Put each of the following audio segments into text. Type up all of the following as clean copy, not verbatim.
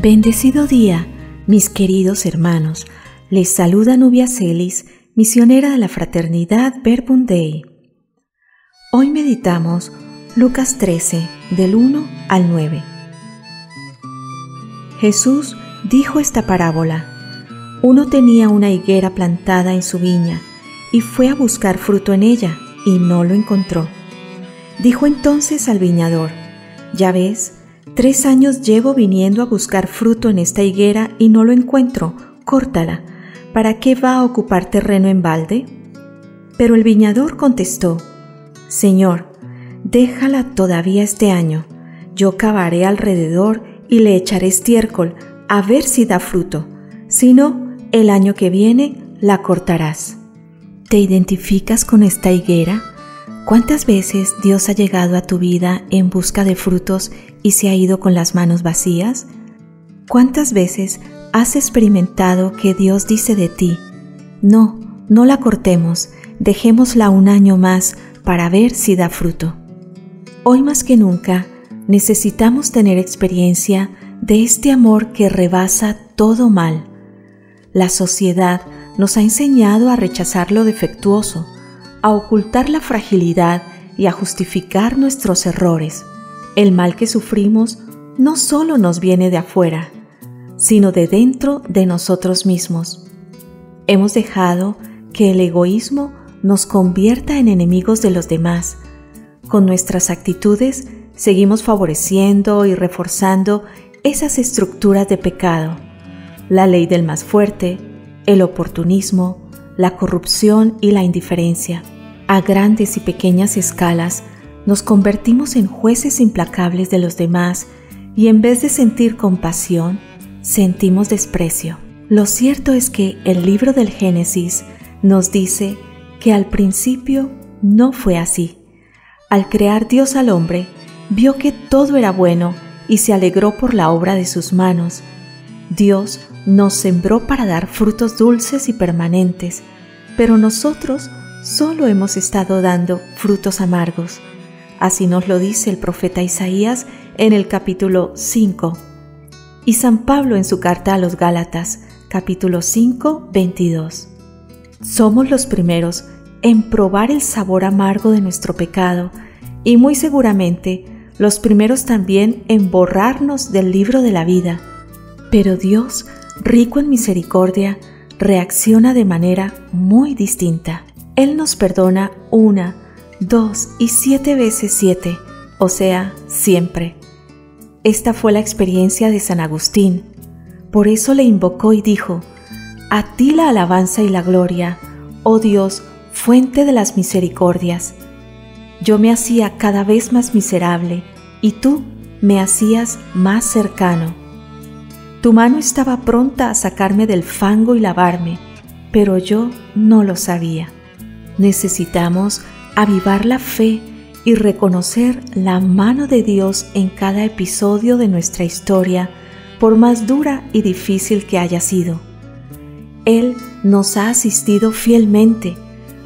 Bendecido día, mis queridos hermanos. Les saluda Nubia Celis, misionera de la Fraternidad Verbum Dei. Hoy meditamos Lucas 13, del 1 al 9. Jesús dijo esta parábola: uno tenía una higuera plantada en su viña y fue a buscar fruto en ella y no lo encontró. Dijo entonces al viñador: ya ves, 3 años llevo viniendo a buscar fruto en esta higuera y no lo encuentro, córtala. ¿Para qué va a ocupar terreno en balde? Pero el viñador contestó: Señor, déjala todavía este año. Yo cavaré alrededor y le echaré estiércol, a ver si da fruto. Si no, el año que viene la cortarás. ¿Te identificas con esta higuera? ¿Cuántas veces Dios ha llegado a tu vida en busca de frutos y se ha ido con las manos vacías? ¿Cuántas veces has experimentado que Dios dice de ti: no, no la cortemos, dejémosla un año más para ver si da fruto? Hoy más que nunca necesitamos tener experiencia de este amor que rebasa todo mal. La sociedad nos ha enseñado a rechazar lo defectuoso, a ocultar la fragilidad y a justificar nuestros errores. El mal que sufrimos no solo nos viene de afuera, sino de dentro de nosotros mismos. Hemos dejado que el egoísmo nos convierta en enemigos de los demás. Con nuestras actitudes seguimos favoreciendo y reforzando esas estructuras de pecado: la ley del más fuerte, el oportunismo, la corrupción y la indiferencia. A grandes y pequeñas escalas, nos convertimos en jueces implacables de los demás y, en vez de sentir compasión, sentimos desprecio. Lo cierto es que el libro del Génesis nos dice que al principio no fue así. Al crear Dios al hombre, vio que todo era bueno y se alegró por la obra de sus manos. Dios nos sembró para dar frutos dulces y permanentes, pero nosotros solo hemos estado dando frutos amargos. Así nos lo dice el profeta Isaías en el capítulo 5 y San Pablo en su carta a los Gálatas, capítulo 5, 22. Somos los primeros en probar el sabor amargo de nuestro pecado y muy seguramente los primeros también en borrarnos del libro de la vida. Pero Dios, rico en misericordia, reacciona de manera muy distinta. Él nos perdona 1, 2 y 7 veces 7, o sea, siempre. Esta fue la experiencia de San Agustín. Por eso le invocó y dijo: a ti la alabanza y la gloria, oh Dios, fuente de las misericordias. Yo me hacía cada vez más miserable y tú me hacías más cercano. Tu mano estaba pronta a sacarme del fango y lavarme, pero yo no lo sabía. Necesitamos avivar la fe y reconocer la mano de Dios en cada episodio de nuestra historia, por más dura y difícil que haya sido. Él nos ha asistido fielmente,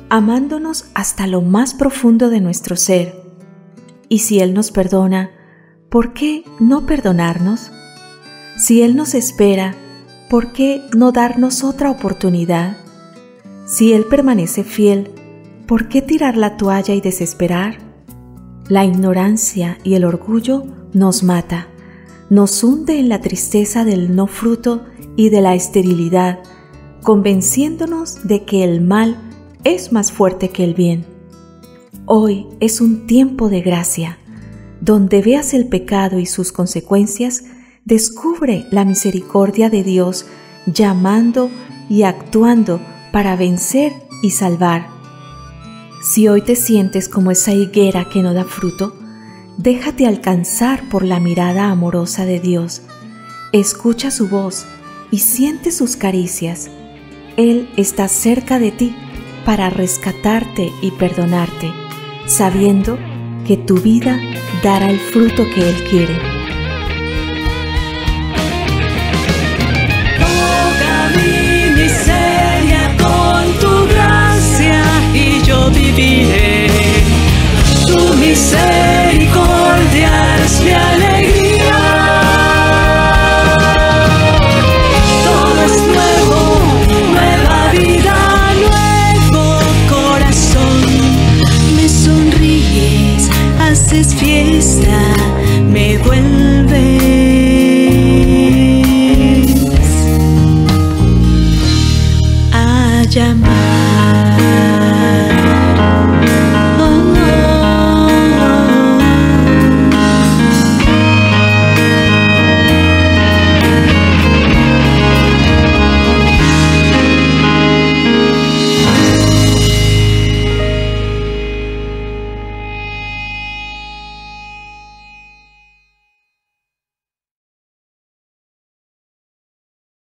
amándonos hasta lo más profundo de nuestro ser. Y si Él nos perdona, ¿por qué no perdonarnos? Si Él nos espera, ¿por qué no darnos otra oportunidad? Si Él permanece fiel, ¿por qué tirar la toalla y desesperar? La ignorancia y el orgullo nos mata, nos hunde en la tristeza del no fruto y de la esterilidad, convenciéndonos de que el mal es más fuerte que el bien. Hoy es un tiempo de gracia. Donde veas el pecado y sus consecuencias, descubre la misericordia de Dios llamando y actuando para vencer y salvar. Si hoy te sientes como esa higuera que no da fruto, déjate alcanzar por la mirada amorosa de Dios. Escucha su voz y siente sus caricias. Él está cerca de ti para rescatarte y perdonarte, sabiendo que tu vida dará el fruto que Él quiere. Toca mi miseria con tu gracia y yo viviré. Tu misericordia es mi alegría. Todo es nuevo, nueva vida, nuevo corazón. Me sonríes, haces fiesta, me vuelves a llamar.